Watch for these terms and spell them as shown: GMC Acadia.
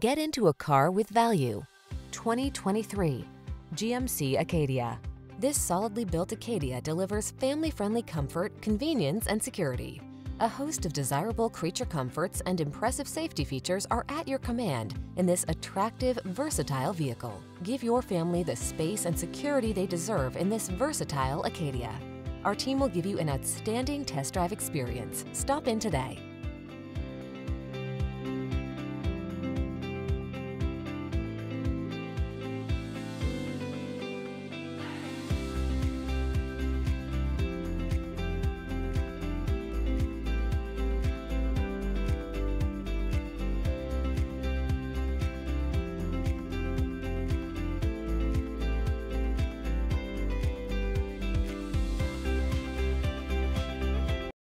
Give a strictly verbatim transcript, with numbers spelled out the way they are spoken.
Get into a car with value. twenty twenty-three G M C Acadia. This solidly built Acadia delivers family-friendly comfort, convenience, and security. A host of desirable creature comforts and impressive safety features are at your command in this attractive, versatile vehicle. Give your family the space and security they deserve in this versatile Acadia. Our team will give you an outstanding test drive experience. Stop in today.